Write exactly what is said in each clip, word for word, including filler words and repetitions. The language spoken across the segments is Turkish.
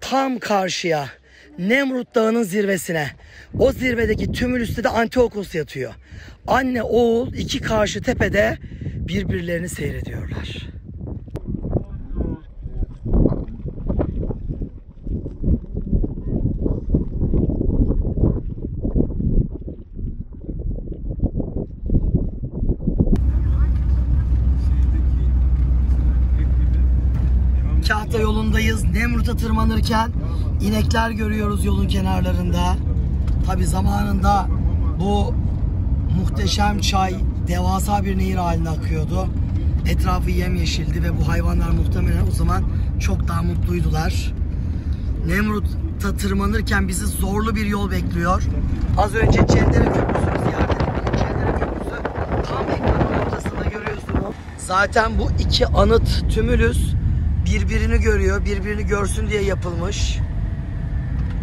Tam karşıya, Nemrut Dağı'nın zirvesine, o zirvedeki tümülüste de Antiokos yatıyor. Anne oğul iki karşı tepede birbirlerini seyrediyorlar. Kahta yolundayız. Nemrut'a tırmanırken inekler görüyoruz yolun kenarlarında. Tabi zamanında bu muhteşem çay devasa bir nehir haline akıyordu. Etrafı yemyeşildi ve bu hayvanlar muhtemelen o zaman çok daha mutluydular. Nemrut'a tırmanırken bizi zorlu bir yol bekliyor. Az önce Çendere Köprüsü'nü ziyaret ettik. Çendere Köprüsü tam ekranın ortasında görüyorsunuz. Zaten bu iki anıt tümülüs birbirini görüyor, birbirini görsün diye yapılmış.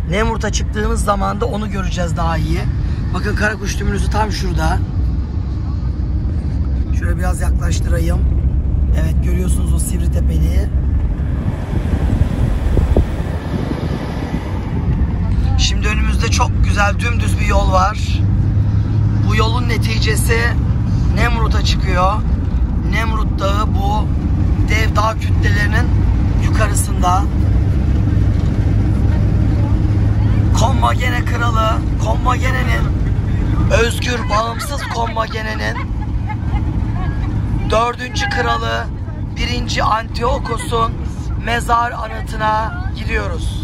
Nemrut'a çıktığımız zaman da onu göreceğiz daha iyi. Bakın Karakuş Tümülüsü tam şurada. Şöyle biraz yaklaştırayım. Evet, görüyorsunuz o sivri tepeliği. Şimdi önümüzde çok güzel dümdüz bir yol var. Bu yolun neticesi Nemrut'a çıkıyor. Nemrut Dağı bu dev dağ kütlelerinin yukarısında. Kommagene kralı, Kommagene'nin, özgür bağımsız Kommagene'nin dördüncü kralı birinci Antiokos'un mezar anıtına gidiyoruz.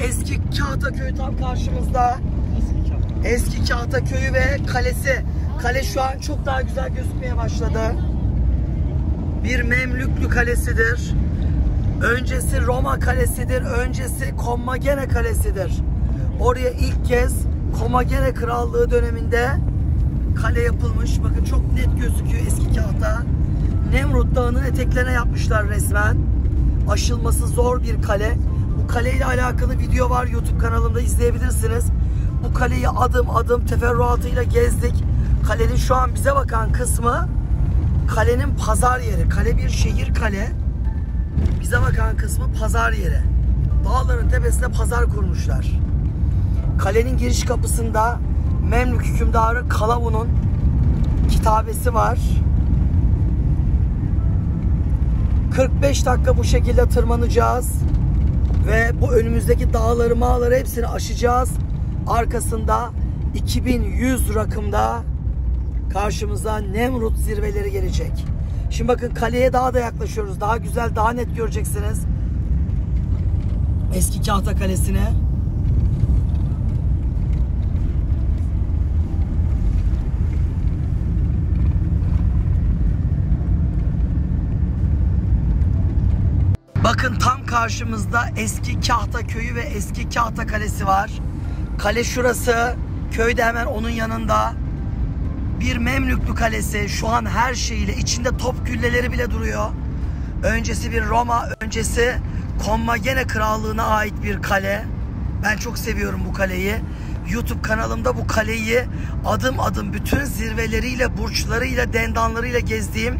Eski Kahta köyü tam karşımızda. Eski Kahta köyü ve kalesi. Kale şu an çok daha güzel gözükmeye başladı. Bir Memlüklü kalesidir. Öncesi Roma kalesidir. Öncesi Kommagene kalesidir. Oraya ilk kez Kommagene Krallığı döneminde kale yapılmış. Bakın çok net gözüküyor Eski Kahta. Nemrut Dağı'nın eteklerine yapmışlar resmen. Aşılması zor bir kale. Kale ile alakalı video var, YouTube kanalımda izleyebilirsiniz. Bu kaleyi adım adım teferruatıyla gezdik. Kalenin şu an bize bakan kısmı kalenin pazar yeri. Kale bir şehir kale. Bize bakan kısmı pazar yeri. Dağların tepesine pazar kurmuşlar. Kalenin giriş kapısında Memlük hükümdarı Kalavun'un kitabesi var. kırk beş dakika bu şekilde tırmanacağız. Ve bu önümüzdeki dağları mağları hepsini aşacağız. Arkasında iki bin yüz rakımda karşımıza Nemrut zirveleri gelecek. Şimdi bakın kaleye daha da yaklaşıyoruz. Daha güzel, daha net göreceksiniz. Eski Kahta Kalesi'ni. Bakın tam karşımızda Eski Kahta Köyü ve Eski Kahta Kalesi var. Kale şurası, köy de hemen onun yanında. Bir Memlüklü kalesi, şu an her şeyiyle, içinde top külleleri bile duruyor. Öncesi bir Roma, öncesi Kommagene Krallığı'na ait bir kale. Ben çok seviyorum bu kaleyi. YouTube kanalımda bu kaleyi adım adım bütün zirveleriyle, burçlarıyla, dendanlarıyla gezdiğim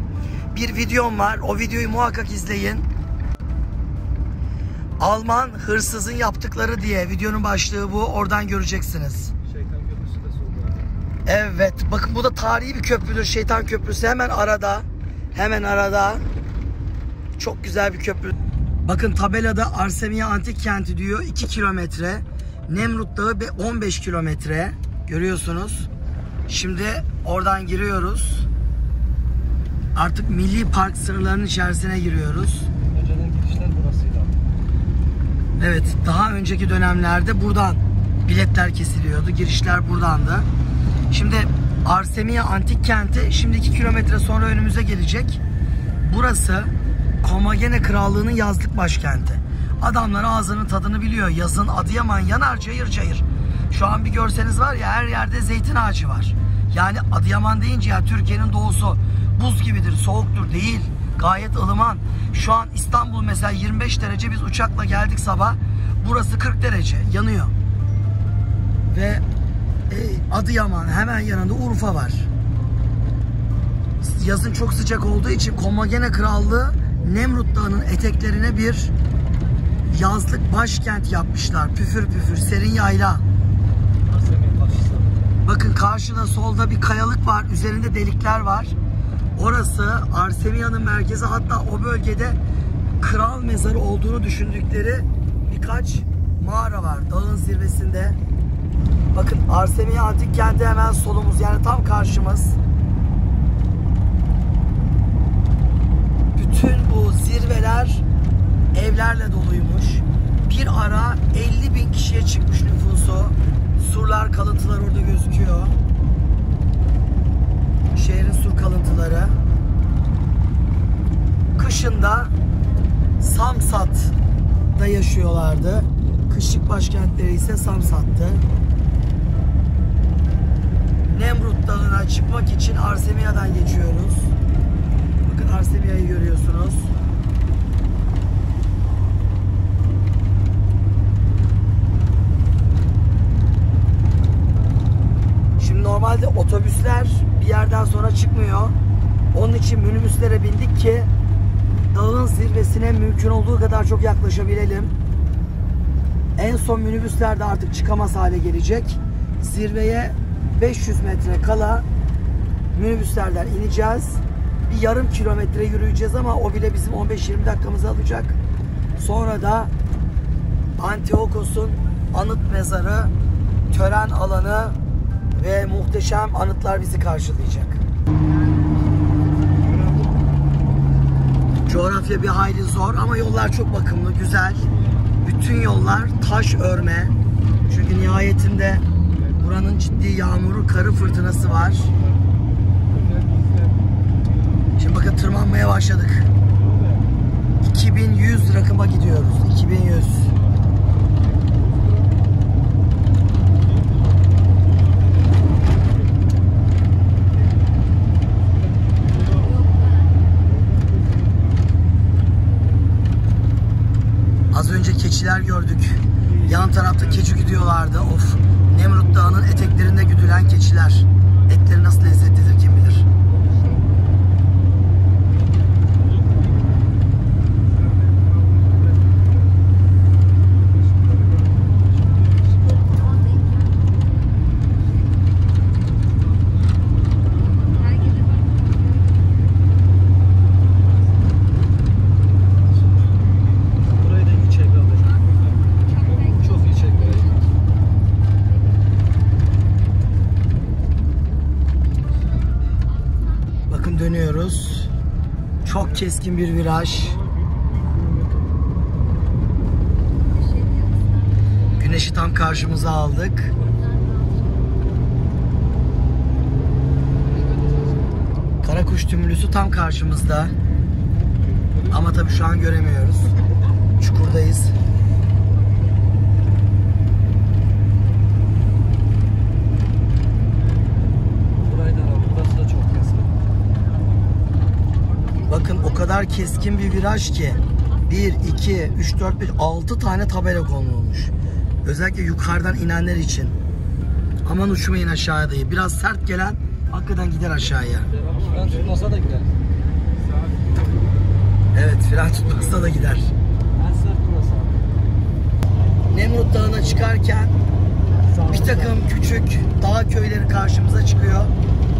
bir videom var. O videoyu muhakkak izleyin. Alman hırsızın yaptıkları diye videonun başlığı bu. Oradan göreceksiniz. Şeytan Köprüsü de solda. Evet. Bakın bu da tarihi bir köprüdür. Şeytan Köprüsü hemen arada. Hemen arada. Çok güzel bir köprü. Bakın tabelada Arsameia Antik Kenti diyor. iki kilometre. Nemrut Dağı on beş kilometre. Görüyorsunuz. Şimdi oradan giriyoruz. Artık Milli Park sınırlarının içerisine giriyoruz. Önceden girişler burasıydı. Evet, daha önceki dönemlerde buradan biletler kesiliyordu. Girişler buradandı. Şimdi Arsameia Antik Kenti şimdi iki kilometre sonra önümüze gelecek. Burası Kommagene Krallığı'nın yazlık başkenti. Adamlar ağzının tadını biliyor. Yazın Adıyaman yanar cayır cayır. Şu an bir görseniz var ya, her yerde zeytin ağacı var. Yani Adıyaman deyince ya Türkiye'nin doğusu buz gibidir, soğuktur değil. Gayet ılıman. Şu an İstanbul mesela yirmi beş derece, biz uçakla geldik sabah. Burası kırk derece yanıyor. Ve e, Adıyaman hemen yanında Urfa var. Yazın çok sıcak olduğu için Kommagene Krallığı Nemrut Dağı'nın eteklerine bir yazlık başkent yapmışlar. Püfür püfür serin yayla. Bakın karşıda solda bir kayalık var. Üzerinde delikler var. Orası Arsamia'nın merkezi. Hatta o bölgede kral mezarı olduğunu düşündükleri birkaç mağara var dağın zirvesinde. Bakın Arsameia antik kenti hemen solumuz, yani tam karşımız. Bütün bu zirveler evlerle doluymuş. Bir ara elli bin kişiye çıkmış nüfusu. Surlar, kalıntılar orada gözüküyor. Şehrin sur kalıntıları. Kışında Samsat'da yaşıyorlardı. Kışlık başkentleri ise Samsat'tı. Nemrut Dağı'na çıkmak için Arsamia'dan geçiyoruz. Bakın Arsamia'yı görüyorsunuz. Şimdi normalde otobüsler bir yerden sonra çıkmıyor. Onun için minibüslere bindik ki dağın zirvesine mümkün olduğu kadar çok yaklaşabilelim. En son minibüsler de artık çıkamaz hale gelecek. Zirveye beş yüz metre kala minibüslerden ineceğiz. Bir yarım kilometre yürüyeceğiz ama o bile bizim on beş yirmi dakikamızı alacak. Sonra da Antiokos'un anıt mezarı, tören alanı ve muhteşem anıtlar bizi karşılayacak. Coğrafya bir hayli zor ama yollar çok bakımlı, güzel. Bütün yollar taş örme. Çünkü nihayetinde buranın ciddi yağmuru, karı fırtınası var. Şimdi bakın tırmanmaya başladık. iki bin yüz rakıma gidiyoruz. iki bin yüz. Az önce keçiler gördük. Yan tarafta keçi gidiyorlardı. Of. Nemrut Dağı'nın eteklerinde güdülen keçiler. Etleri nasıl lezzetlidir kim bilir. Çok keskin bir viraj. Güneşi tam karşımıza aldık. Karakuş Tümülüsü tam karşımızda. Ama tabii şu an göremiyoruz. Çukurdayız. Keskin bir viraj ki bir, iki, üç, dört, beş, altı tane tabela konulmuş. Özellikle yukarıdan inenler için. Aman uçmayın aşağıya diye. Biraz sert gelen hakikaten gider aşağıya. Fren tutmasa da gider. Evet, fren tutmasa da gider. Nemrut Dağı'na çıkarken bir takım küçük dağ köyleri karşımıza çıkıyor.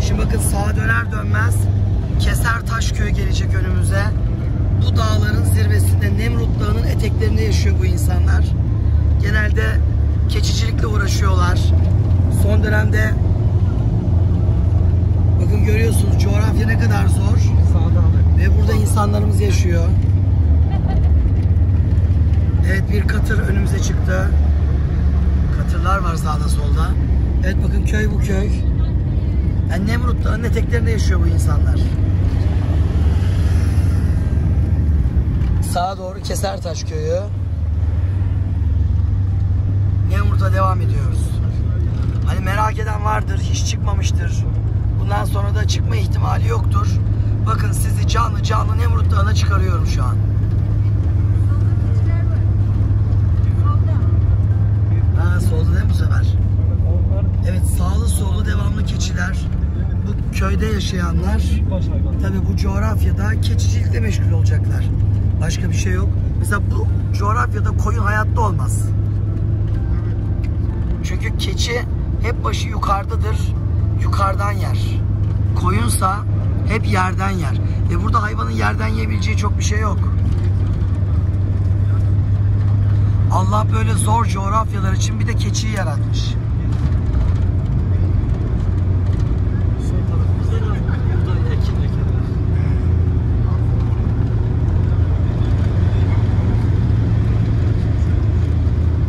Şimdi bakın sağa döner dönmez Kesertaş köyü gelecek önümüze. Bu dağların zirvesinde, Nemrut Dağı'nın eteklerinde yaşıyor bu insanlar. Genelde keçicilikle uğraşıyorlar. Son dönemde bakın görüyorsunuz coğrafya ne kadar zor. Ve burada insanlarımız yaşıyor. Evet, bir katır önümüze çıktı. Katırlar var sağda solda. Evet bakın köy bu köy. Yani Nemrut Dağı'nın eteklerinde yaşıyor bu insanlar. Sağa doğru Kesertaş köyü. devam ediyoruz. Hani merak eden vardır, hiç çıkmamıştır. Bundan sonra da çıkma ihtimali yoktur. Bakın sizi canlı canlı Nemrut Dağı'na çıkarıyorum şu an. Ha, solda değil mi bu sefer? Evet, sağlı sollu devamlı keçiler. Bu köyde yaşayanlar tabii bu coğrafyada keçicilikle meşgul olacaklar. Başka bir şey yok. Mesela bu coğrafyada koyun hayatta olmaz. Çünkü keçi hep başı yukarıdadır. Yukarıdan yer. Koyunsa hep yerden yer. E burada hayvanın yerden yiyebileceği çok bir şey yok. Allah böyle zor coğrafyalar için bir de keçiyi yaratmış.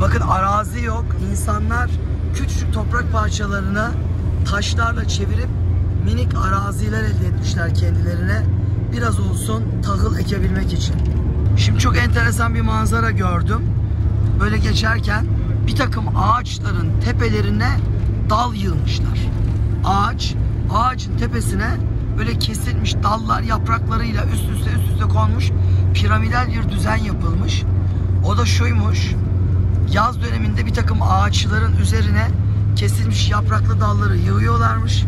Bakın arazi yok. İnsanlar küçücük toprak parçalarını taşlarla çevirip minik araziler elde etmişler kendilerine. Biraz olsun tahıl ekebilmek için. Şimdi çok enteresan bir manzara gördüm. Böyle geçerken bir takım ağaçların tepelerine dal yığmışlar. Ağaç, ağacın tepesine böyle kesilmiş dallar yapraklarıyla üst üste üst üste konmuş piramidal bir düzen yapılmış. O da şuymuş. Yaz döneminde bir takım ağaçların üzerine kesilmiş yapraklı dalları yığıyorlarmış.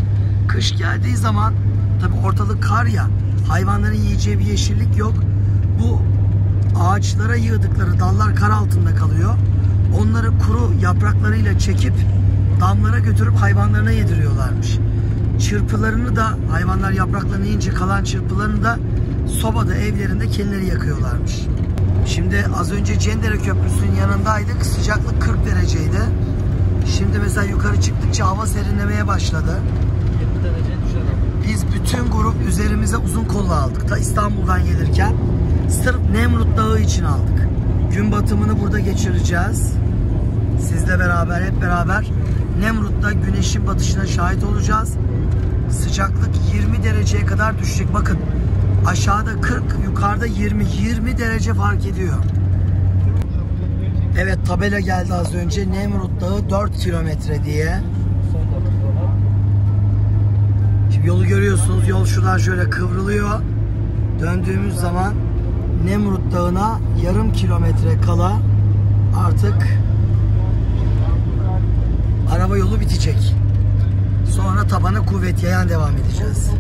Kış geldiği zaman tabi ortalık kar ya, hayvanların yiyeceği bir yeşillik yok. Bu ağaçlara yığdıkları dallar kar altında kalıyor. Onları kuru yapraklarıyla çekip damlara götürüp hayvanlarına yediriyorlarmış. Çırpılarını da hayvanlar yapraklarını yiyince kalan çırpılarını da sobada evlerinde kendileri yakıyorlarmış. Şimdi az önce Çendere Köprüsü'nün yanındaydık. Sıcaklık kırk dereceydi. Şimdi mesela yukarı çıktıkça hava serinlemeye başladı. Biz bütün grup üzerimize uzun kollu aldık. Ta İstanbul'dan gelirken sırf Nemrut Dağı için aldık. Gün batımını burada geçireceğiz. Sizle beraber, hep beraber Nemrut'ta güneşin batışına şahit olacağız. Sıcaklık yirmi dereceye kadar düşecek. Bakın aşağıda kırk, yukarıda yirmi. yirmi derece fark ediyor. Evet, tabela geldi az önce. Nemrut Dağı dört kilometre diye. Şimdi yolu görüyorsunuz. Yol şuradan şöyle kıvrılıyor. Döndüğümüz zaman Nemrut Dağı'na yarım kilometre kala artık araba yolu bitecek. Sonra tabana kuvvet yayan devam edeceğiz.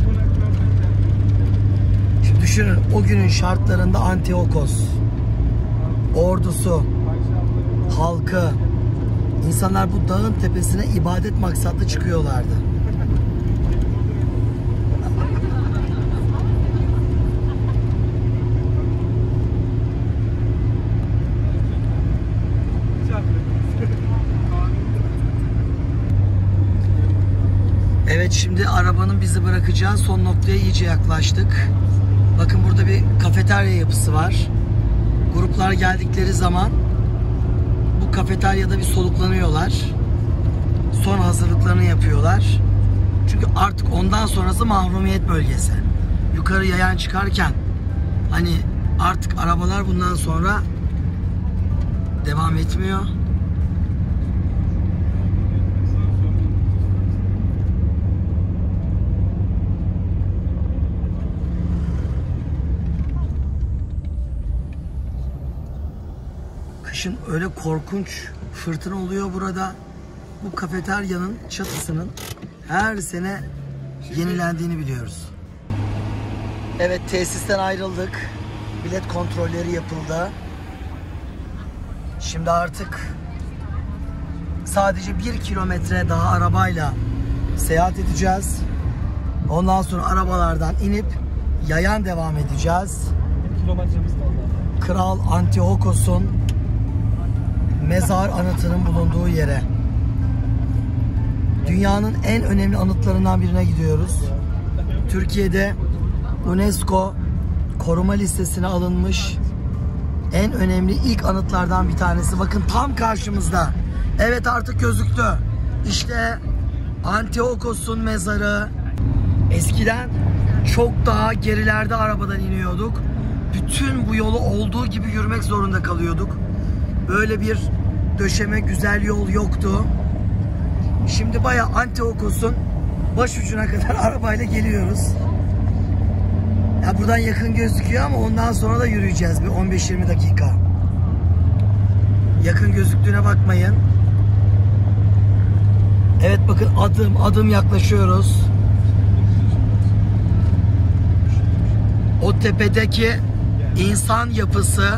Şimdi düşünün o günün şartlarında Antiokos, ordusu, halkı, insanlar bu dağın tepesine ibadet maksatlı çıkıyorlardı. Evet, şimdi arabanın bizi bırakacağı son noktaya iyice yaklaştık. Bakın burada bir kafeterya yapısı var. Gruplar geldikleri zaman bu kafeteryada bir soluklanıyorlar. Son hazırlıklarını yapıyorlar. Çünkü artık ondan sonrası mahrumiyet bölgesi. Yukarı yayan çıkarken hani artık arabalar bundan sonra devam etmiyor. Kışın öyle korkunç fırtına oluyor burada. Bu kafeteryanın çatısının her sene yenilendiğini biliyoruz. Evet, tesisten ayrıldık. Bilet kontrolleri yapıldı. Şimdi artık sadece bir kilometre daha arabayla seyahat edeceğiz. Ondan sonra arabalardan inip yayan devam edeceğiz. Kral Antiokos'un mezar anıtının bulunduğu yere. Dünyanın en önemli anıtlarından birine gidiyoruz. Türkiye'de UNESCO koruma listesine alınmış en önemli ilk anıtlardan bir tanesi. Bakın tam karşımızda. Evet, artık gözüktü. İşte Antiokos'un mezarı. Eskiden çok daha gerilerde arabadan iniyorduk. Bütün bu yolu olduğu gibi yürümek zorunda kalıyorduk. Böyle bir döşeme, güzel yol yoktu. Şimdi bayağı Antiokos'un baş ucuna kadar arabayla geliyoruz. Ya buradan yakın gözüküyor ama ondan sonra da yürüyeceğiz bir on beş yirmi dakika. Yakın gözüktüğüne bakmayın. Evet bakın adım adım yaklaşıyoruz. O tepedeki insan yapısı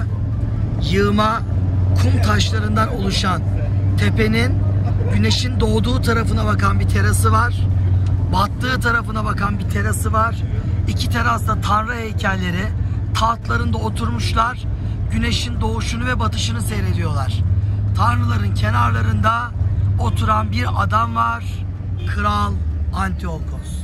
yığma kum taşlarından oluşan tepenin güneşin doğduğu tarafına bakan bir terası var. Battığı tarafına bakan bir terası var. İki terasta tanrı heykelleri tahtlarında oturmuşlar. Güneşin doğuşunu ve batışını seyrediyorlar. Tanrıların kenarlarında oturan bir adam var. Kral Antiokos.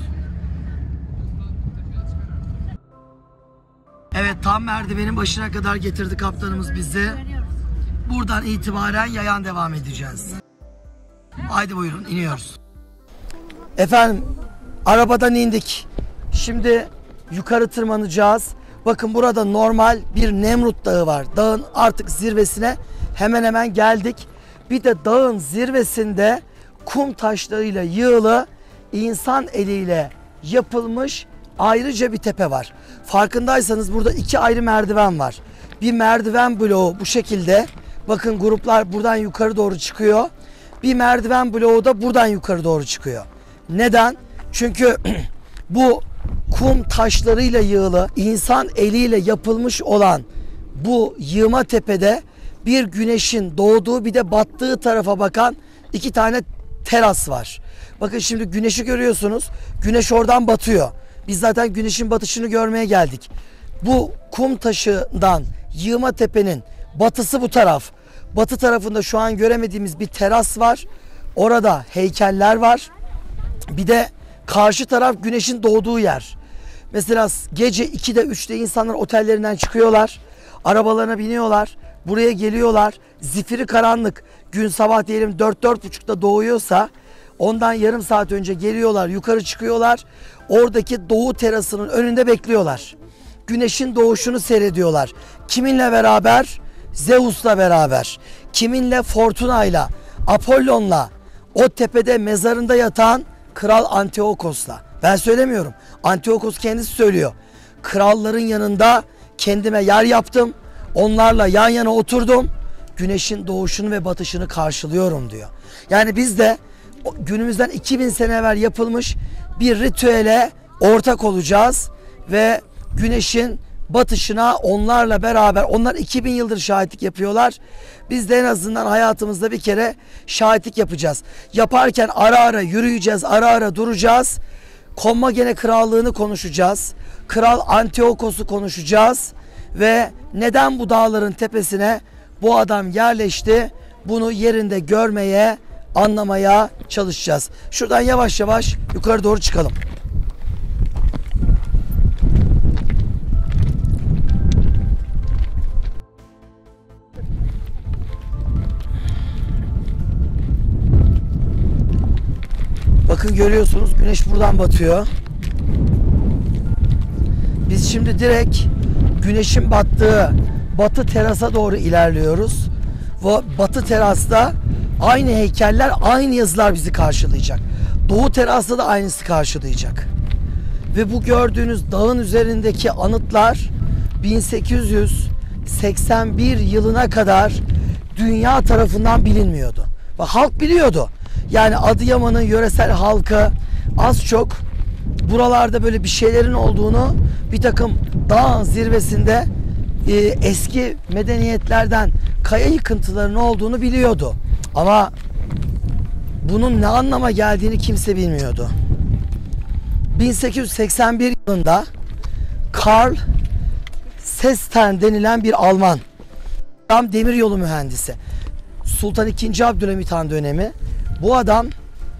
Evet tam merdivenin başına kadar getirdi kaptanımız bizi. Buradan itibaren yayan devam edeceğiz. Haydi buyurun iniyoruz. Efendim arabadan indik. Şimdi yukarı tırmanacağız. Bakın burada normal bir Nemrut Dağı var. Dağın artık zirvesine hemen hemen geldik. Bir de dağın zirvesinde kum taşlarıyla yığılı, insan eliyle yapılmış ayrıca bir tepe var. Farkındaysanız burada iki ayrı merdiven var. Bir merdiven bloğu bu şekilde. Bakın gruplar buradan yukarı doğru çıkıyor. Bir merdiven bloğu da buradan yukarı doğru çıkıyor. Neden? Çünkü bu kum taşlarıyla yığılı, insan eliyle yapılmış olan bu yığma tepede bir güneşin doğduğu bir de battığı tarafa bakan iki tane teras var. Bakın şimdi güneşi görüyorsunuz. Güneş oradan batıyor. Biz zaten güneşin batışını görmeye geldik. Bu kum taşından yığma tepenin batısı bu taraf. Batı tarafında şu an göremediğimiz bir teras var. Orada heykeller var. Bir de karşı taraf güneşin doğduğu yer. Mesela gece ikide üçte insanlar otellerinden çıkıyorlar. Arabalarına biniyorlar. Buraya geliyorlar. Zifiri karanlık. Gün sabah diyelim dört dört buçukta doğuyorsa ondan yarım saat önce geliyorlar. Yukarı çıkıyorlar. Oradaki doğu terasının önünde bekliyorlar. Güneşin doğuşunu seyrediyorlar. Kiminle beraber? Zeus'la beraber. Kiminle? Fortuna'yla, Apollon'la, o tepede mezarında yatan Kral Antiokos'la. Ben söylemiyorum. Antiokos kendisi söylüyor. Kralların yanında kendime yer yaptım. Onlarla yan yana oturdum. Güneşin doğuşunu ve batışını karşılıyorum diyor. Yani biz de günümüzden iki bin sene evvel yapılmış bir ritüele ortak olacağız ve güneşin batışına onlarla beraber, onlar iki bin yıldır şahitlik yapıyorlar. Biz de en azından hayatımızda bir kere şahitlik yapacağız. Yaparken ara ara yürüyeceğiz, ara ara duracağız. Kommagene krallığını konuşacağız. Kral Antiokos'u konuşacağız. Ve neden bu dağların tepesine bu adam yerleşti? Bunu yerinde görmeye, anlamaya çalışacağız. Şuradan yavaş yavaş yukarı doğru çıkalım. Bakın görüyorsunuz güneş buradan batıyor. Biz şimdi direkt güneşin battığı batı terasa doğru ilerliyoruz. Ve batı terasta aynı heykeller, aynı yazılar bizi karşılayacak. Doğu terasta da aynısı karşılayacak. Ve bu gördüğünüz dağın üzerindeki anıtlar bin sekiz yüz seksen bir yılına kadar dünya tarafından bilinmiyordu. Ve halk biliyordu. Yani Adıyaman'ın yöresel halkı az çok buralarda böyle bir şeylerin olduğunu, bir takım dağ zirvesinde e, eski medeniyetlerden kaya yıkıntılarının olduğunu biliyordu. Ama bunun ne anlama geldiğini kimse bilmiyordu. bin sekiz yüz seksen bir yılında Karl Sester denilen bir Alman, tam demiryolu mühendisi, Sultan ikinci. Abdülhamit Han dönemi. Bu adam,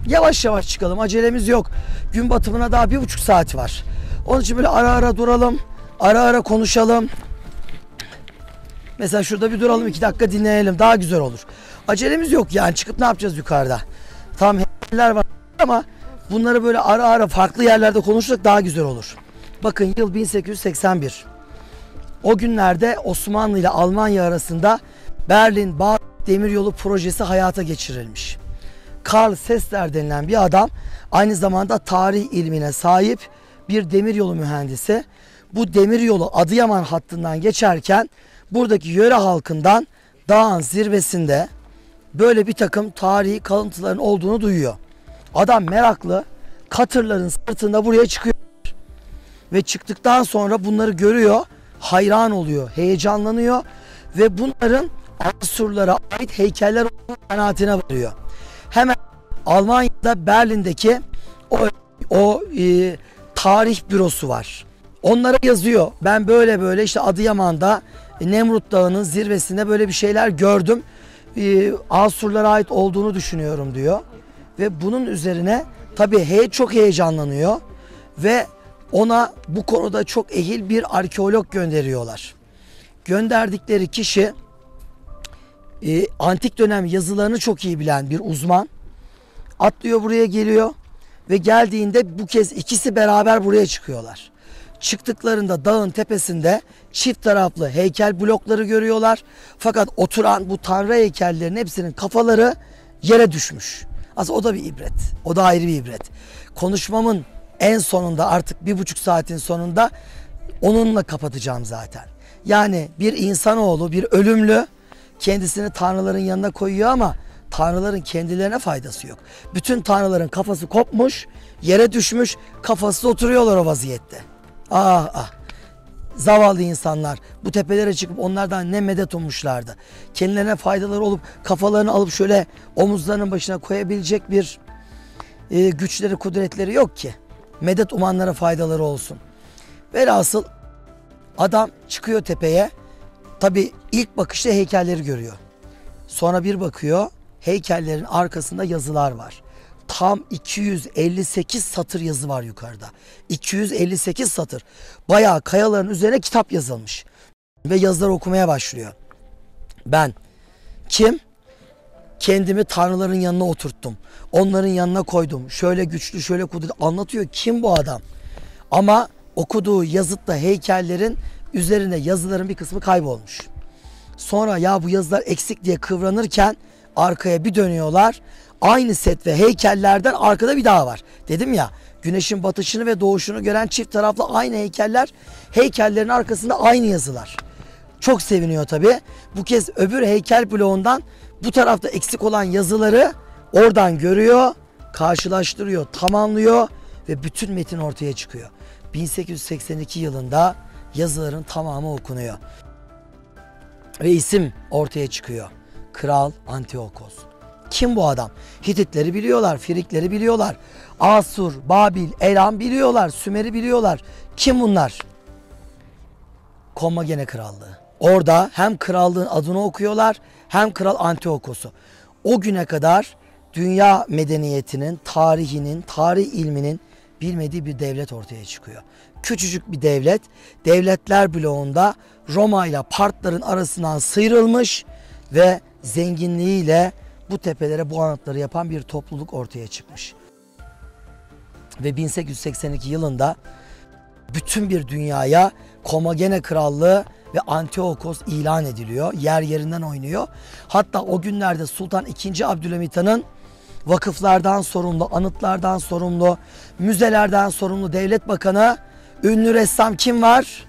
yavaş yavaş çıkalım, acelemiz yok. Gün batımına daha bir buçuk saat var. Onun için böyle ara ara duralım, ara ara konuşalım. Mesela şurada bir duralım, iki dakika dinleyelim, daha güzel olur. Acelemiz yok yani, çıkıp ne yapacağız yukarıda? Tam heykeller var ama bunları böyle ara ara farklı yerlerde konuşsak daha güzel olur. Bakın yıl bin sekiz yüz seksen bir. O günlerde Osmanlı ile Almanya arasında Berlin, Bağdat demiryolu projesi hayata geçirilmiş. Karl Sester denilen bir adam, aynı zamanda tarih ilmine sahip bir demiryolu mühendisi. Bu demiryolu Adıyaman hattından geçerken buradaki yöre halkından dağın zirvesinde böyle bir takım tarihi kalıntıların olduğunu duyuyor. Adam meraklı, katırların sırtında buraya çıkıyor ve çıktıktan sonra bunları görüyor, hayran oluyor, heyecanlanıyor ve bunların Asurlara ait heykeller olduğu kanaatine varıyor. Hemen Almanya'da Berlin'deki o, o e, tarih bürosu var. Onlara yazıyor. Ben böyle böyle işte Adıyaman'da Nemrut Dağı'nın zirvesinde böyle bir şeyler gördüm. E, Asurlara ait olduğunu düşünüyorum diyor. Ve bunun üzerine tabii he, çok heyecanlanıyor ve ona bu konuda çok ehil bir arkeolog gönderiyorlar. Gönderdikleri kişi e, antik dönem yazılarını çok iyi bilen bir uzman. Atlıyor buraya geliyor ve geldiğinde bu kez ikisi beraber buraya çıkıyorlar. Çıktıklarında dağın tepesinde çift taraflı heykel blokları görüyorlar. Fakat oturan bu tanrı heykellerinin hepsinin kafaları yere düşmüş. Aslında o da bir ibret. O da ayrı bir ibret. Konuşmamın en sonunda, artık bir buçuk saatin sonunda onunla kapatacağım zaten. Yani bir insanoğlu, bir ölümlü kendisini tanrıların yanına koyuyor ama tanrıların kendilerine faydası yok. Bütün tanrıların kafası kopmuş, yere düşmüş, kafasız oturuyorlar o vaziyette. Ah ah, zavallı insanlar bu tepelere çıkıp onlardan ne medet ummuşlardı. Kendilerine faydaları olup kafalarını alıp şöyle omuzlarının başına koyabilecek bir e, güçleri, kudretleri yok ki. Medet umanlara faydaları olsun. Velhasıl adam çıkıyor tepeye. Tabii ilk bakışta heykelleri görüyor. Sonra bir bakıyor, heykellerin arkasında yazılar var. Tam iki yüz elli sekiz satır yazı var yukarıda. iki yüz elli sekiz satır. Bayağı kayaların üzerine kitap yazılmış. Ve yazılar okumaya başlıyor. Ben kim? Kendimi tanrıların yanına oturttum. Onların yanına koydum. Şöyle güçlü, şöyle kudretli. Anlatıyor kim bu adam. Ama okuduğu yazıtta heykellerin üzerine yazıların bir kısmı kaybolmuş. Sonra ya bu yazılar eksik diye kıvranırken arkaya bir dönüyorlar. Aynı set ve heykellerden arkada bir daha var. Dedim ya, güneşin batışını ve doğuşunu gören çift taraflı aynı heykeller, heykellerin arkasında aynı yazılar. Çok seviniyor tabii. Bu kez öbür heykel bloğundan bu tarafta eksik olan yazıları oradan görüyor, karşılaştırıyor, tamamlıyor ve bütün metin ortaya çıkıyor. bin sekiz yüz seksen iki yılında yazıların tamamı okunuyor. Ve isim ortaya çıkıyor. Kral Antiokos. Kim bu adam? Hititleri biliyorlar, Frigleri biliyorlar. Asur, Babil, Elam biliyorlar, Sümeri biliyorlar. Kim bunlar? Kommagene Krallığı. Orada hem krallığın adını okuyorlar hem Kral Antiokos'u. O güne kadar dünya medeniyetinin, tarihinin, tarih ilminin bilmediği bir devlet ortaya çıkıyor. Küçücük bir devlet, devletler bloğunda Roma ile Partların arasından sıyrılmış ve zenginliğiyle bu tepelere bu anıtları yapan bir topluluk ortaya çıkmış. Ve bin sekiz yüz seksen iki yılında bütün bir dünyaya Kommagene Krallığı ve Antiokos ilan ediliyor. Yer yerinden oynuyor. Hatta o günlerde Sultan ikinci. Abdülhamit Han'ın vakıflardan sorumlu, anıtlardan sorumlu, müzelerden sorumlu devlet bakanı, ünlü ressam kim var?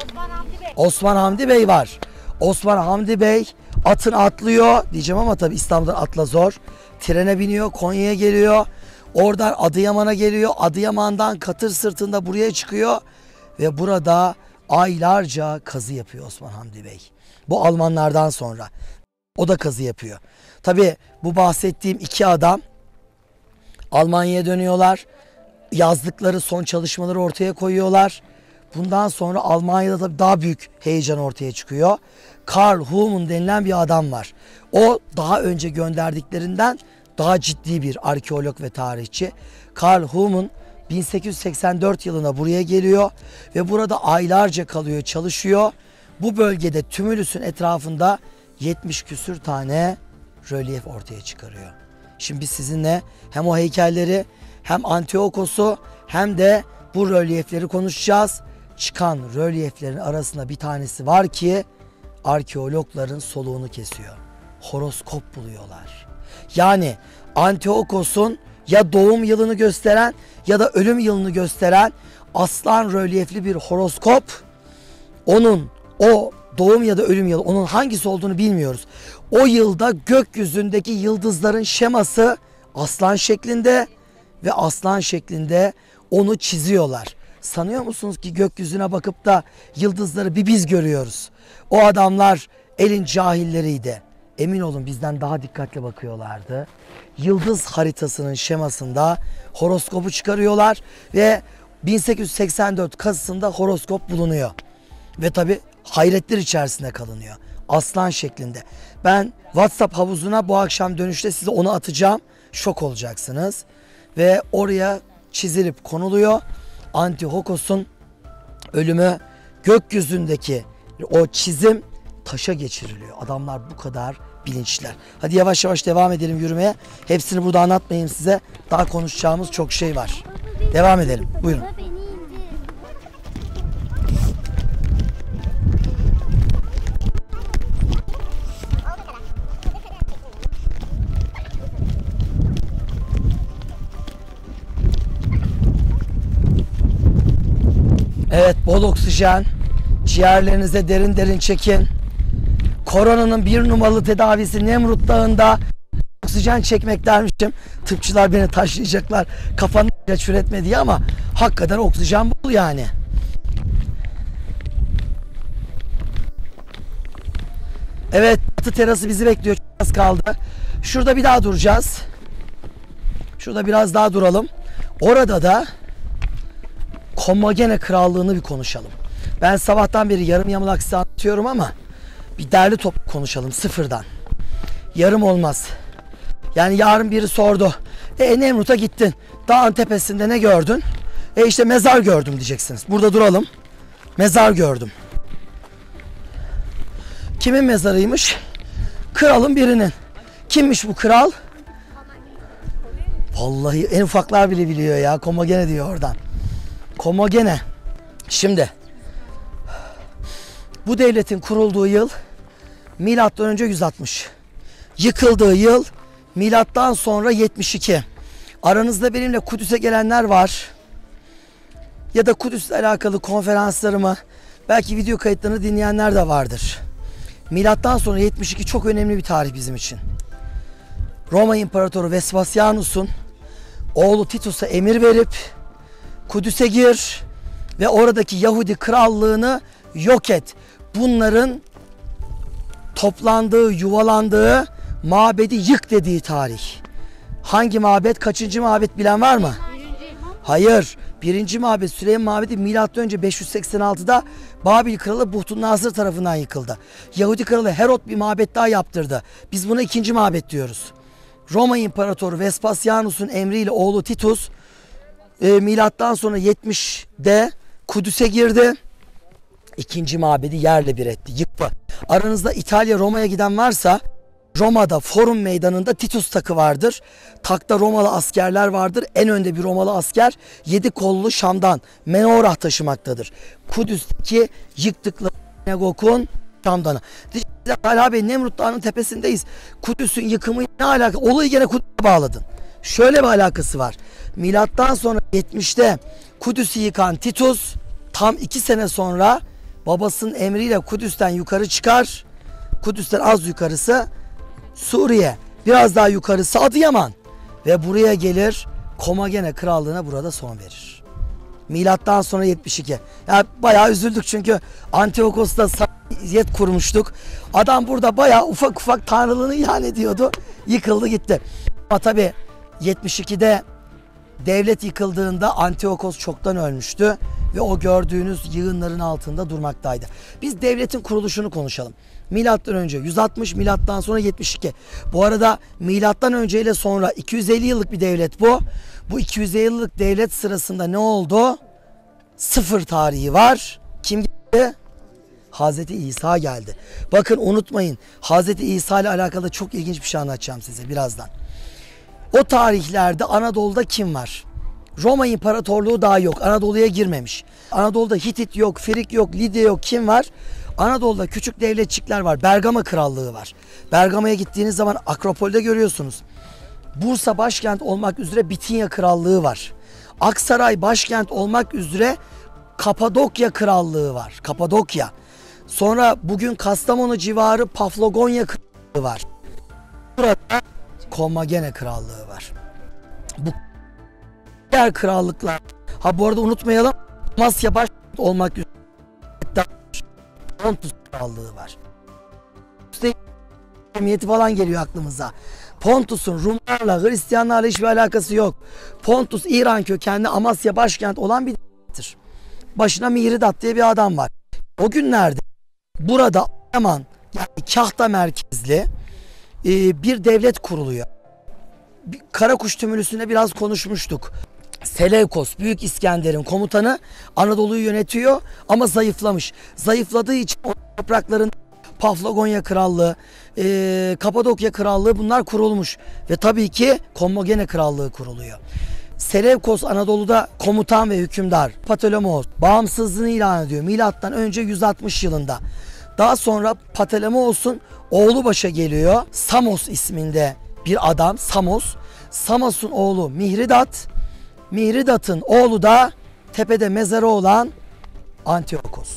Osman Hamdi Bey. Osman Hamdi Bey var. Osman Hamdi Bey atın atlıyor diyeceğim ama tabii İstanbul'dan atla zor. Trene biniyor, Konya'ya geliyor. Oradan Adıyaman'a geliyor. Adıyaman'dan katır sırtında buraya çıkıyor ve burada aylarca kazı yapıyor Osman Hamdi Bey. Bu Almanlardan sonra. O da kazı yapıyor. Tabii bu bahsettiğim iki adam Almanya'ya dönüyorlar. Yazdıkları son çalışmaları ortaya koyuyorlar. Bundan sonra Almanya'da tabii daha büyük heyecan ortaya çıkıyor. Karl Humann denilen bir adam var. O daha önce gönderdiklerinden daha ciddi bir arkeolog ve tarihçi. Karl Humann bin sekiz yüz seksen dört yılında buraya geliyor ve burada aylarca kalıyor, çalışıyor. Bu bölgede Tümülüs'ün etrafında yetmiş küsür tane rölyef ortaya çıkarıyor. Şimdi biz sizinle hem o heykelleri, hem Antiokos'u, hem de bu rölyefleri konuşacağız. Çıkan rölyeflerin arasında bir tanesi var ki arkeologların soluğunu kesiyor. horoskop buluyorlar. Yani Antiokos'un ya doğum yılını gösteren ya da ölüm yılını gösteren aslan rölyefli bir horoskop, onun o doğum ya da ölüm yılı, onun hangisi olduğunu bilmiyoruz. O yılda gökyüzündeki yıldızların şeması aslan şeklinde ve aslan şeklinde onu çiziyorlar. Sanıyor musunuz ki gökyüzüne bakıp da yıldızları bir biz görüyoruz? O adamlar elin cahilleriydi. Emin olun bizden daha dikkatli bakıyorlardı. Yıldız haritasının şemasında horoskopu çıkarıyorlar ve bin sekiz yüz seksen dört kazısında horoskop bulunuyor. Ve tabi hayretler içerisinde kalınıyor. Aslan şeklinde. Ben WhatsApp havuzuna bu akşam dönüşte size onu atacağım. Şok olacaksınız. Ve oraya çizilip konuluyor. Antiokos'un ölümü, gökyüzündeki o çizim taşa geçiriliyor. Adamlar bu kadar bilinçliler. Hadi yavaş yavaş devam edelim yürümeye. Hepsini burada anlatmayayım size. Daha konuşacağımız çok şey var. Devam edelim. Buyurun. Evet, bol oksijen, ciğerlerinize derin derin çekin. Koronanın bir numaralı tedavisi Nemrut Dağı'nda oksijen çekmek dermişim. Tıpçılar beni taşlayacaklar kafanı ilaç üretme diye, ama hakikaten oksijen bul yani. Evet, batı terası bizi bekliyor. Çok az kaldı. Şurada bir daha duracağız. Şurada biraz daha duralım. Orada da Kommagene krallığını bir konuşalım. Ben sabahtan beri yarım yamalak size anlatıyorum ama bir derli toplu konuşalım sıfırdan. Yarım olmaz. Yani yarın biri sordu. E Nemrut'a gittin. Dağın tepesinde ne gördün? E işte mezar gördüm diyeceksiniz. Burada duralım. Mezar gördüm. Kimin mezarıymış? Kralın birinin. Kimmiş bu kral? Vallahi en ufaklar bile biliyor ya. Kommagene diyor oradan. Kommagene. Şimdi bu devletin kurulduğu yıl milattan önce yüz altmış. Yıkıldığı yıl milattan sonra yetmiş iki. Aranızda benimle Kudüs'e gelenler var. Ya da Kudüs'le alakalı konferanslarımı, belki video kayıtlarını dinleyenler de vardır. Milattan sonra yetmiş iki çok önemli bir tarih bizim için. Roma İmparatoru Vespasyanus'un oğlu Titus'a emir verip Kudüs'e gir ve oradaki Yahudi krallığını yok et. Bunların toplandığı, yuvalandığı mabedi yık dediği tarih. Hangi mabet, kaçıncı mabet bilen var mı? Hayır. Birinci mabet, Süleyman mabedi milattan önce beş yüz seksen altıda Babil kralı Buhtun Nasır tarafından yıkıldı. Yahudi kralı Herod bir mabet daha yaptırdı. Biz buna ikinci mabet diyoruz. Roma İmparatoru Vespasyanus'un emriyle oğlu Titus E, milattan sonra yetmişte Kudüs'e girdi. İkinci mabedi yerle bir etti. Yıkma. Aranızda İtalya, Roma'ya giden varsa Roma'da Forum Meydanı'nda Titus takı vardır. Takta Romalı askerler vardır. En önde bir Romalı asker yedi kollu Şam'dan Menorah taşımaktadır. Kudüs'teki yıktıkları sinagokun Şam'danı. Talha Bey, Nemrut Dağı'nın tepesindeyiz. Kudüs'ün yıkımı ne alaka? Olayı gene Kudüs'e bağladın. Şöyle bir alakası var. Milattan sonra yetmişte Kudüs'ü yıkan Titus tam iki sene sonra babasının emriyle Kudüs'ten yukarı çıkar. Kudüs'ten az yukarısı Suriye, biraz daha yukarısı Adıyaman ve buraya gelir, Kommagene krallığına burada son verir. Milattan sonra yetmiş iki. Yani bayağı üzüldük çünkü Antiokos'ta samimiyet kurmuştuk. Adam burada bayağı ufak ufak tanrılığını ilan ediyordu. Yıkıldı gitti. Ama tabii yetmiş ikide devlet yıkıldığında Antiokos çoktan ölmüştü ve o gördüğünüz yığınların altında durmaktaydı. Biz devletin kuruluşunu konuşalım. Milattan önce yüz altmış, milattan sonra yetmiş iki. Bu arada milattan önce ile sonra iki yüz elli yıllık bir devlet bu. Bu iki yüz elli yıllık devlet sırasında ne oldu? Sıfır tarihi var. Kim geldi? Hazreti İsa geldi. Bakın unutmayın, Hazreti İsa ile alakalı çok ilginç bir şey anlatacağım size birazdan. O tarihlerde Anadolu'da kim var? Roma İmparatorluğu daha yok. Anadolu'ya girmemiş. Anadolu'da Hitit yok, Frig yok, Lidya yok. Kim var? Anadolu'da küçük devletçikler var. Bergama Krallığı var. Bergama'ya gittiğiniz zaman Akropol'de görüyorsunuz. Bursa başkent olmak üzere Bitinya Krallığı var. Aksaray başkent olmak üzere Kapadokya Krallığı var. Kapadokya. Sonra bugün Kastamonu civarı Paflagonya Krallığı var. Burada Kommagene Krallığı var. Bu diğer krallıklar. Ha bu arada unutmayalım. Masya başkent olmak üzere Pontus Krallığı var. Cemiyeti falan geliyor aklımıza. Pontus'un Rumlarla, Hristiyanlarla hiçbir alakası yok. Pontus, İran kökenli Amasya başkent olan bir devlettir. Başına Mihridat diye bir adam var. O günlerde burada Yaman, yani Kahta merkezli bir devlet kuruluyor. Karakuş Tümülüsü'nde biraz konuşmuştuk. Seleukos, Büyük İskender'in komutanı Anadolu'yu yönetiyor ama zayıflamış. Zayıfladığı için o toprakların Paflagonya Krallığı, e, Kapadokya Krallığı bunlar kurulmuş. Ve tabii ki Kommagene Krallığı kuruluyor. Seleukos Anadolu'da komutan ve hükümdar. Ptolemaos bağımsızlığını ilan ediyor milattan önce yüz altmış yılında. Daha sonra Ptolemaos'un oğlu başa geliyor. Samos isminde bir adam. Samos. Samos'un oğlu Mihridat. Mihridat'ın oğlu da tepede mezarı olan Antiokos.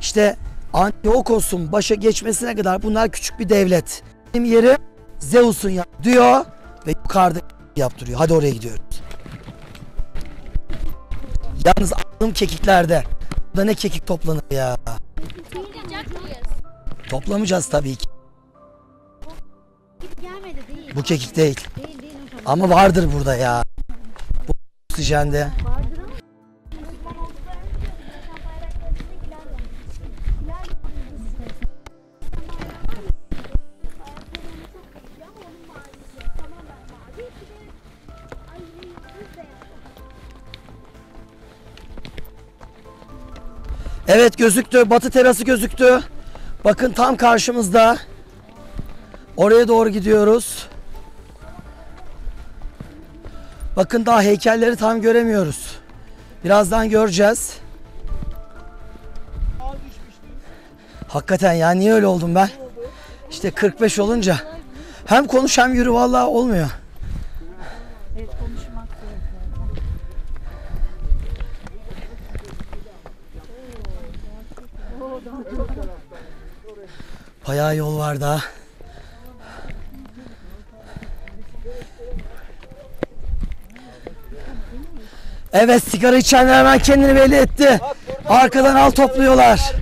İşte Antiokos'un başa geçmesine kadar bunlar küçük bir devlet. Benim yeri Zeus'un yap diyor ve yukarıda yaptırıyor. Hadi oraya gidiyoruz. Yalnız aklım kekiklerde. Burada ne kekik toplanır ya. Toplamayacağız tabii ki. Bu kekik değil. Ama vardır burada ya. Oksijende. Evet gözüktü. Batı terası gözüktü. Bakın tam karşımızda. Oraya doğru gidiyoruz. Bakın daha heykelleri tam göremiyoruz. Birazdan göreceğiz. Hakikaten ya niye öyle oldum ben? İşte kırk beş olunca hem konuş hem yürü vallahi olmuyor. Evet konuşmak gerekiyor. Bayağı yol var daha. Evet sigara içenler hemen kendini belli etti. Arkadan al topluyorlar.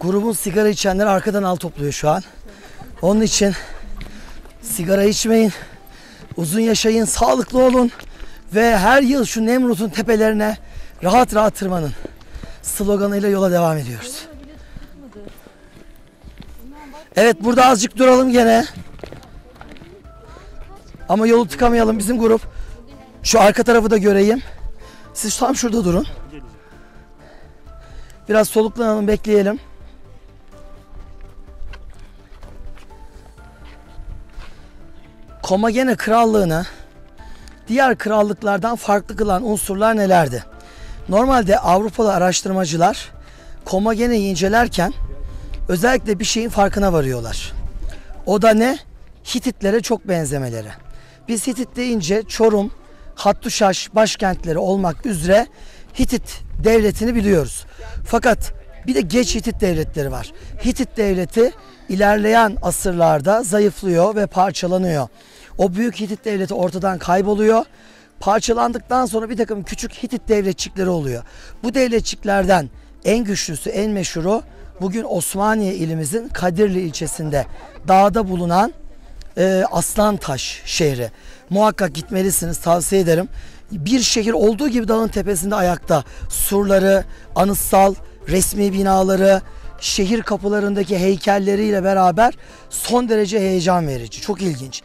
Grubun sigara içenler arkadan al topluyor şu an. Onun için sigara içmeyin. Uzun yaşayın, sağlıklı olun. Ve her yıl şu Nemrut'un tepelerine rahat rahat tırmanın. Sloganıyla yola devam ediyoruz. Evet burada azıcık duralım gene. Ama yolu tıkamayalım bizim grup. Şu arka tarafı da göreyim. Siz tam şurada durun. Biraz soluklanalım, bekleyelim. Kommagene Krallığı'nı diğer krallıklardan farklı kılan unsurlar nelerdi? Normalde Avrupalı araştırmacılar Kommagene'yi incelerken özellikle bir şeyin farkına varıyorlar. O da ne? Hititlere çok benzemeleri. Biz Hitit deyince Çorum, Hattuşaş başkentleri olmak üzere Hitit devletini biliyoruz. Fakat bir de geç Hitit devletleri var. Hitit devleti ilerleyen asırlarda zayıflıyor ve parçalanıyor. O büyük Hitit devleti ortadan kayboluyor. Parçalandıktan sonra bir takım küçük Hitit devletçikleri oluyor. Bu devletçiklerden en güçlüsü, en meşhuru bugün Osmaniye ilimizin Kadirli ilçesinde dağda bulunan e, Aslantaş şehri. Muhakkak gitmelisiniz, tavsiye ederim. Bir şehir olduğu gibi dağın tepesinde ayakta. Surları, anıtsal, resmi binaları, şehir kapılarındaki heykelleriyle beraber son derece heyecan verici. Çok ilginç.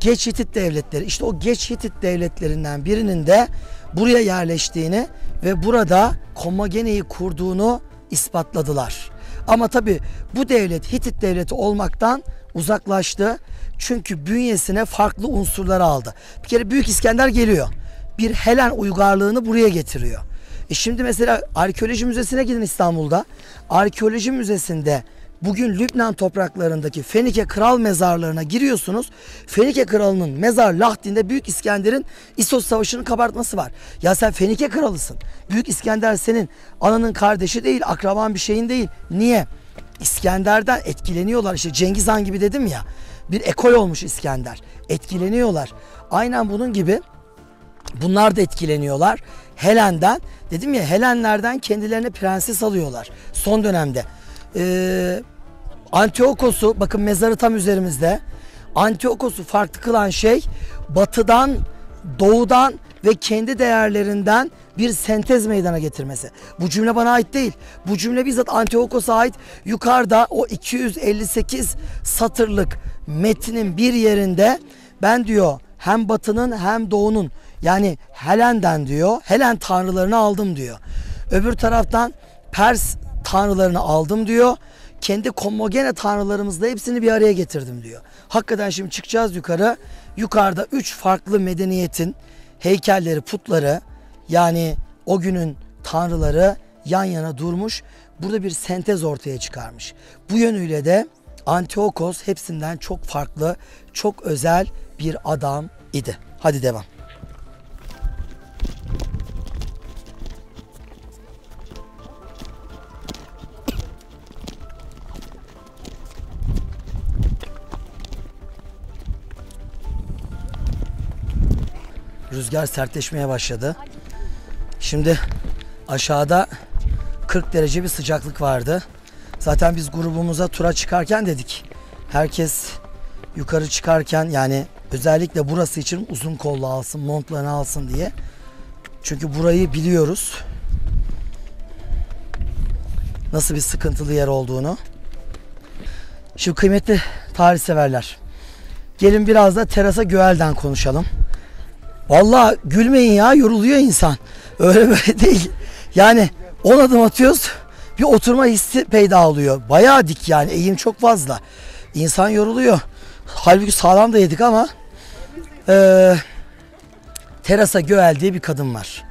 Geç Hitit devletleri, işte o geç Hitit devletlerinden birinin de buraya yerleştiğini ve burada Kommagene'yi kurduğunu ispatladılar. Ama tabii bu devlet Hitit devleti olmaktan uzaklaştı. Çünkü bünyesine farklı unsurları aldı. Bir kere Büyük İskender geliyor. Bir Helen uygarlığını buraya getiriyor. E şimdi mesela arkeoloji müzesine gidin İstanbul'da. Arkeoloji müzesinde bugün Lübnan topraklarındaki Fenike kral mezarlarına giriyorsunuz. Fenike kralının mezar lahdinde Büyük İskender'in İssos Savaşı'nın kabartması var. Ya sen Fenike kralısın. Büyük İskender senin ananın kardeşi değil, akraban bir şeyin değil. Niye? İskender'den etkileniyorlar. İşte Cengiz Han gibi dedim ya. Bir ekol olmuş İskender. Etkileniyorlar. Aynen bunun gibi bunlar da etkileniyorlar. Helen'den, dedim ya, Helenlerden kendilerine prenses alıyorlar son dönemde. Ee, Antiokos'u, bakın mezarı tam üzerimizde. Antiokos'u farklı kılan şey batıdan, doğudan ve kendi değerlerinden bir sentez meydana getirmesi. Bu cümle bana ait değil. Bu cümle bizzat Antiokos'a ait. Yukarıda o iki yüz elli sekiz satırlık metnin bir yerinde ben diyor hem batının hem doğunun, yani Helen'den diyor, Helen tanrılarını aldım diyor. Öbür taraftan Pers tanrılarını aldım diyor. Kendi Kommagene tanrılarımızla hepsini bir araya getirdim diyor. Hakikaten şimdi çıkacağız yukarı. Yukarıda üç farklı medeniyetin heykelleri, putları, yani o günün tanrıları yan yana durmuş. Burada bir sentez ortaya çıkarmış. Bu yönüyle de Antiokos hepsinden çok farklı, çok özel bir adam idi. Hadi devam. Rüzgar sertleşmeye başladı. Şimdi aşağıda kırk derece bir sıcaklık vardı. Zaten biz grubumuza tura çıkarken dedik. Herkes yukarı çıkarken, yani özellikle burası için uzun kollu alsın, montlarını alsın diye. Çünkü burayı biliyoruz, nasıl bir sıkıntılı yer olduğunu. Şimdi kıymetli tarih severler, gelin biraz da Theresa Goell'den konuşalım. Vallahi gülmeyin ya, yoruluyor insan. Öyle böyle değil. Yani on adım atıyoruz, bir oturma hissi peyda oluyor. Bayağı dik yani, eğim çok fazla. İnsan yoruluyor. Halbuki sağlam da yedik ama. E, Theresa Goell diye bir kadın var.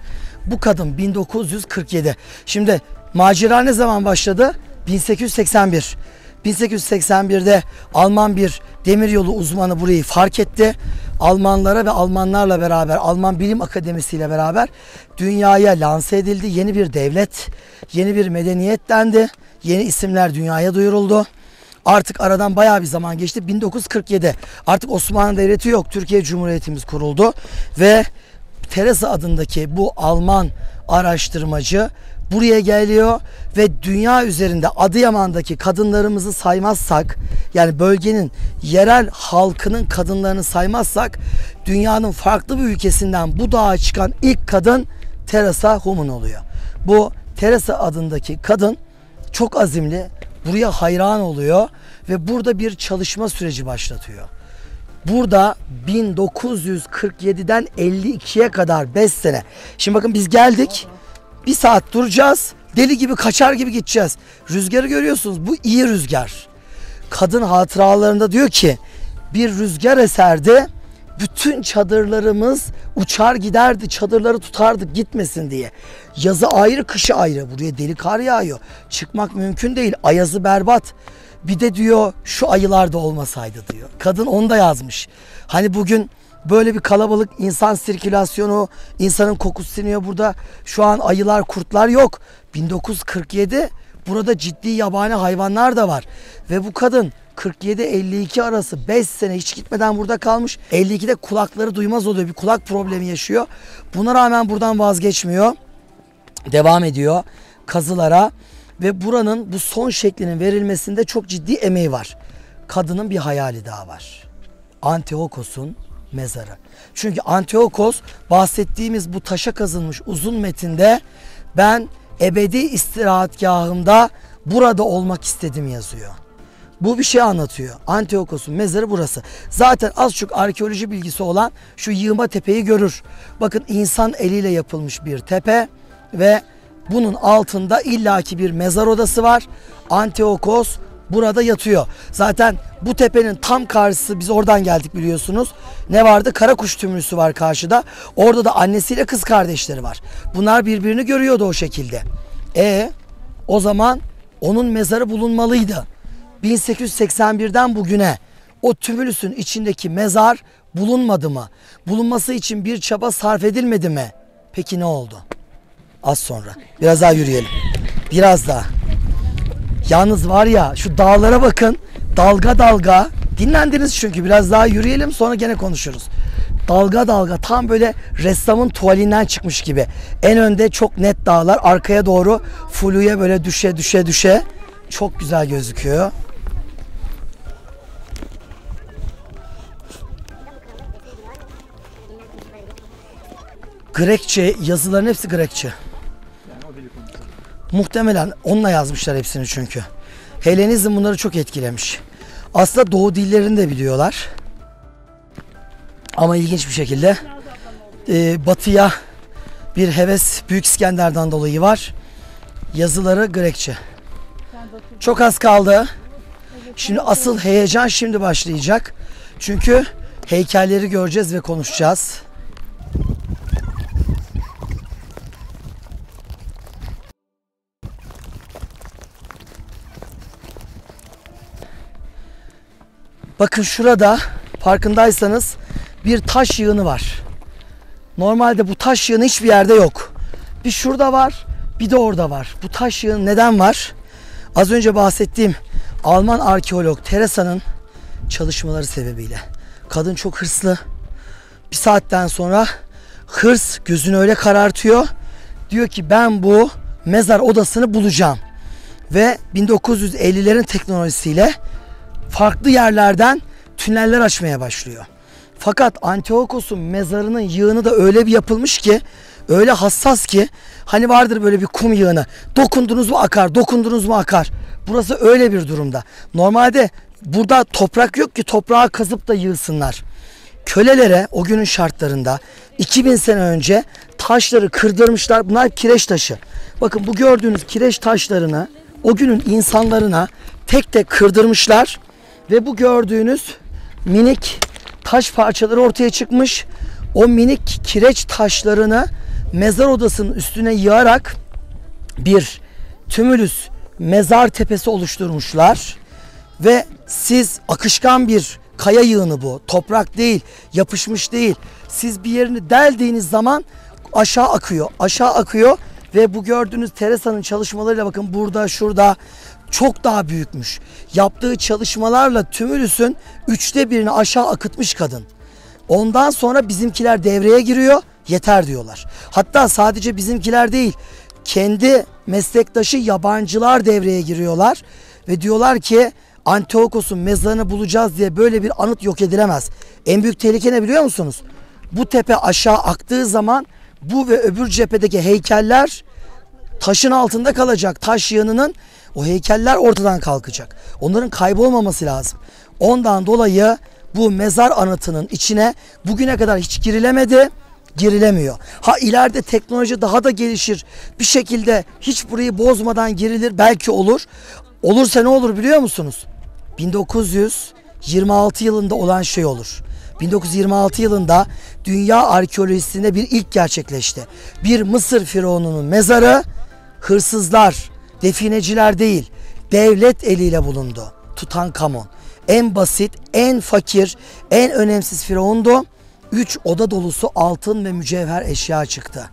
Bu kadın bin dokuz yüz kırk yedi. Şimdi macera ne zaman başladı? bin sekiz yüz seksen bir. bin sekiz yüz seksen bir'de Alman bir demiryolu uzmanı burayı fark etti. Almanlara ve Almanlarla beraber, Alman Bilim Akademisi ile beraber dünyaya lanse edildi. Yeni bir devlet, yeni bir medeniyet dendi. Yeni isimler dünyaya duyuruldu. Artık aradan bayağı bir zaman geçti. bin dokuz yüz kırk yedi. Artık Osmanlı Devleti yok. Türkiye Cumhuriyetimiz kuruldu. Ve Theresa adındaki bu Alman araştırmacı buraya geliyor ve dünya üzerinde Adıyaman'daki kadınlarımızı saymazsak, yani bölgenin yerel halkının kadınlarını saymazsak, dünyanın farklı bir ülkesinden bu dağa çıkan ilk kadın Theresa Humann oluyor. Bu Theresa adındaki kadın çok azimli, buraya hayran oluyor ve burada bir çalışma süreci başlatıyor. Burada bin dokuz yüz kırk yedi'den elli iki'ye kadar beş sene. Şimdi bakın biz geldik. Bir saat duracağız, deli gibi kaçar gibi gideceğiz. Rüzgarı görüyorsunuz, bu iyi rüzgar. Kadın hatıralarında diyor ki, bir rüzgar eserdi, bütün çadırlarımız uçar giderdi, çadırları tutardık gitmesin diye. Yazı ayrı, kışı ayrı, buraya deli kar yağıyor. Çıkmak mümkün değil, ayazı berbat. Bir de diyor, şu ayılar da olmasaydı diyor. Kadın onu da yazmış. Hani bugün böyle bir kalabalık, insan sirkülasyonu, insanın kokusu siniyor burada. Şu an ayılar, kurtlar yok. bin dokuz yüz kırk yedi, burada ciddi yabani hayvanlar da var. Ve bu kadın kırk yedi elli iki arası beş sene hiç gitmeden burada kalmış. elli iki'de kulakları duymaz oluyor, bir kulak problemi yaşıyor. Buna rağmen buradan vazgeçmiyor. Devam ediyor kazılara ve buranın bu son şeklinin verilmesinde çok ciddi emeği var. Kadının bir hayali daha var. Antiokos'un mezarı. Çünkü Antiokos, bahsettiğimiz bu taşa kazılmış uzun metinde, ben ebedi istirahatgahımda burada olmak istedim yazıyor. Bu bir şey anlatıyor. Antiokos'un mezarı burası. Zaten az çok arkeoloji bilgisi olan şu yığma tepeyi görür. Bakın insan eliyle yapılmış bir tepe ve bunun altında illaki bir mezar odası var. Antiokos burada yatıyor. Zaten bu tepenin tam karşısı, biz oradan geldik biliyorsunuz. Ne vardı? Karakuş Tümülüsü var karşıda. Orada da annesiyle kız kardeşleri var. Bunlar birbirini görüyordu o şekilde. E o zaman onun mezarı bulunmalıydı. bin sekiz yüz seksen birden bugüne o tümülüsün içindeki mezar bulunmadı mı? Bulunması için bir çaba sarf edilmedi mi? Peki ne oldu? Az sonra. Biraz daha yürüyelim. Biraz daha. Yalnız var ya, şu dağlara bakın. Dalga dalga. Dinlendiniz çünkü. Biraz daha yürüyelim, sonra gene konuşuruz. Dalga dalga, tam böyle ressamın tuvalinden çıkmış gibi. En önde çok net dağlar. Arkaya doğru fluya böyle düşe düşe düşe. Çok güzel gözüküyor. Grekçe, yazıların hepsi Grekçe. Yani muhtemelen onunla yazmışlar hepsini çünkü. Helenizm bunları çok etkilemiş. Aslında Doğu dillerini de biliyorlar. Ama ilginç bir şekilde e, batıya bir heves Büyük İskender'den dolayı var. Yazıları Grekçe. Çok az kaldı. Şimdi asıl heyecan şimdi başlayacak. Çünkü heykelleri göreceğiz ve konuşacağız. Bakın şurada farkındaysanız bir taş yığını var. Normalde bu taş yığını hiçbir yerde yok. Bir şurada var, bir de orada var. Bu taş yığını neden var? Az önce bahsettiğim Alman arkeolog Theresa'nın çalışmaları sebebiyle. Kadın çok hırslı. Bir saatten sonra hırs gözünü öyle karartıyor. Diyor ki ben bu mezar odasını bulacağım. Ve bin dokuz yüz ellilerin teknolojisiyle farklı yerlerden tüneller açmaya başlıyor. Fakat Antiokos'un mezarının yığını da öyle bir yapılmış ki, öyle hassas ki, hani vardır böyle bir kum yığını, dokundunuz mu akar, dokundunuz mu akar. Burası öyle bir durumda. Normalde burada toprak yok ki toprağı kazıp da yığsınlar. Kölelere o günün şartlarında iki bin sene önce taşları kırdırmışlar. Bunlar kireç taşı. Bakın bu gördüğünüz kireç taşlarını o günün insanlarına tek tek kırdırmışlar. Ve bu gördüğünüz minik taş parçaları ortaya çıkmış. O minik kireç taşlarını mezar odasının üstüne yığarak bir tümülüs, mezar tepesi oluşturmuşlar. Ve siz akışkan bir kaya yığını bu. Toprak değil, yapışmış değil. Siz bir yerini deldiğiniz zaman aşağı akıyor, aşağı akıyor. Ve bu gördüğünüz Teresa'nın çalışmalarıyla bakın burada, şurada çok daha büyükmüş. Yaptığı çalışmalarla tümülüsün üçte birini aşağı akıtmış kadın. Ondan sonra bizimkiler devreye giriyor, yeter diyorlar. Hatta sadece bizimkiler değil, kendi meslektaşı yabancılar devreye giriyorlar ve diyorlar ki Antiokos'un mezarını bulacağız diye böyle bir anıt yok edilemez. En büyük tehlike ne biliyor musunuz? Bu tepe aşağı aktığı zaman bu ve öbür cephedeki heykeller taşın altında kalacak. Taş yığınının o heykeller ortadan kalkacak. Onların kaybolmaması lazım. Ondan dolayı bu mezar anıtının içine bugüne kadar hiç girilemedi, girilemiyor. Ha ileride teknoloji daha da gelişir. Bir şekilde hiç burayı bozmadan girilir, belki olur. Olursa ne olur biliyor musunuz? bin dokuz yüz yirmi altı yılında olan şey olur. bin dokuz yüz yirmi altı yılında dünya arkeolojisinde bir ilk gerçekleşti. Bir Mısır firavununun mezarı hırsızlar, defineciler değil, devlet eliyle bulundu. Tutankamon. En basit, en fakir, en önemsiz firavundu. Üç oda dolusu altın ve mücevher eşya çıktı.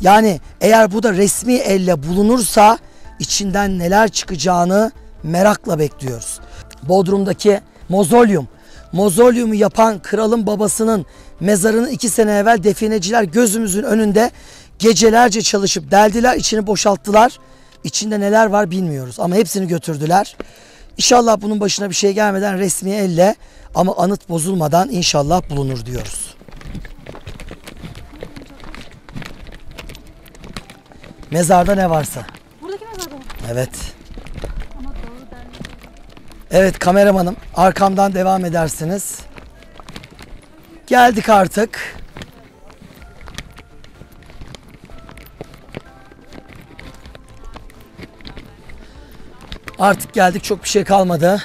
Yani eğer bu da resmi elle bulunursa içinden neler çıkacağını merakla bekliyoruz. Bodrum'daki mozolyum. Mozolyumu yapan kralın babasının mezarını iki sene evvel defineciler gözümüzün önünde gecelerce çalışıp deldiler, içini boşalttılar. İçinde neler var bilmiyoruz ama hepsini götürdüler. İnşallah bunun başına bir şey gelmeden resmi elle ama anıt bozulmadan inşallah bulunur diyoruz. Mezarda ne varsa. Buradaki mezarda mı? Evet. Evet kameramanım, arkamdan devam edersiniz. Geldik artık. Artık geldik, çok bir şey kalmadı.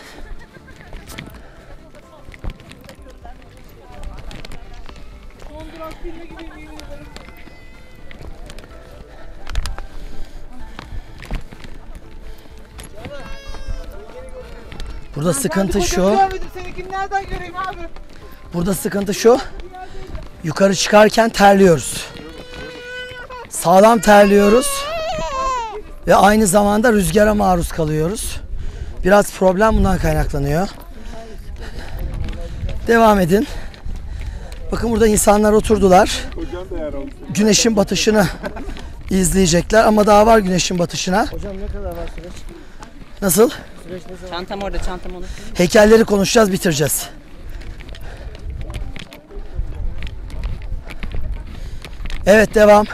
Burada sıkıntı şu. Burada sıkıntı şu. Yukarı çıkarken terliyoruz. Sağlam terliyoruz. Ve aynı zamanda rüzgara maruz kalıyoruz. Biraz problem bundan kaynaklanıyor. Devam edin. Bakın burada insanlar oturdular. Güneşin batışını izleyecekler ama daha var güneşin batışına. Hocam ne kadar var süreç? Nasıl? Çantam orada, çantam olur. Heykelleri konuşacağız, bitireceğiz. Evet, devam.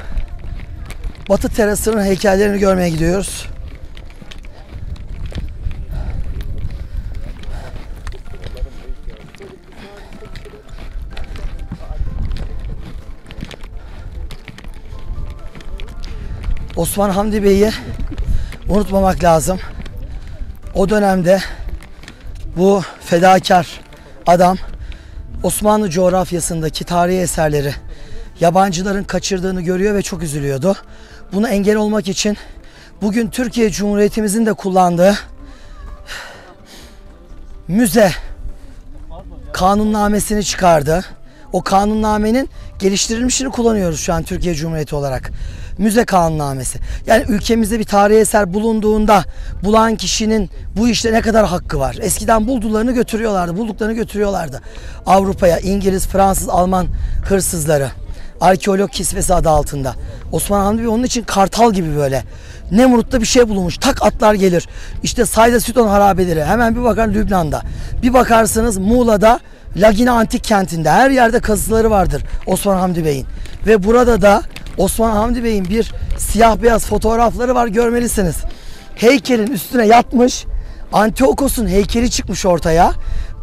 Batı terasının heykellerini görmeye gidiyoruz. Osman Hamdi Bey'i unutmamak lazım. O dönemde bu fedakar adam Osmanlı coğrafyasındaki tarihi eserleri yabancıların kaçırdığını görüyor ve çok üzülüyordu. Buna engel olmak için bugün Türkiye Cumhuriyetimizin de kullandığı müze kanunnamesini çıkardı. O kanunnamenin geliştirilmişini kullanıyoruz şu an Türkiye Cumhuriyeti olarak. Müze kanunnamesi. Yani ülkemizde bir tarihi eser bulunduğunda bulan kişinin bu işte ne kadar hakkı var? Eskiden buldularını götürüyorlardı, bulduklarını götürüyorlardı. Avrupa'ya İngiliz, Fransız, Alman hırsızları. Arkeolog kisvesi adı altında. Osman Hamdi Bey onun için kartal gibi böyle. Nemrut'ta bir şey bulunmuş. Tak atlar gelir. İşte Sayda Süton harabeleri. Hemen bir bakar Lübnan'da. Bir bakarsınız Muğla'da Lagina Antik Kenti'nde. Her yerde kazıları vardır Osman Hamdi Bey'in. Ve burada da Osman Hamdi Bey'in bir siyah beyaz fotoğrafları var, görmelisiniz. Heykelin üstüne yatmış. Antiokos'un heykeli çıkmış ortaya.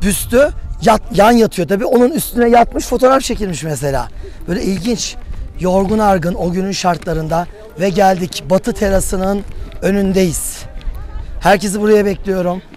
Büstü yat, yan yatıyor tabii. Onun üstüne yatmış, fotoğraf çekilmiş mesela. Böyle ilginç. Yorgun argın o günün şartlarında ve geldik. Batı terasının önündeyiz. Herkesi buraya bekliyorum.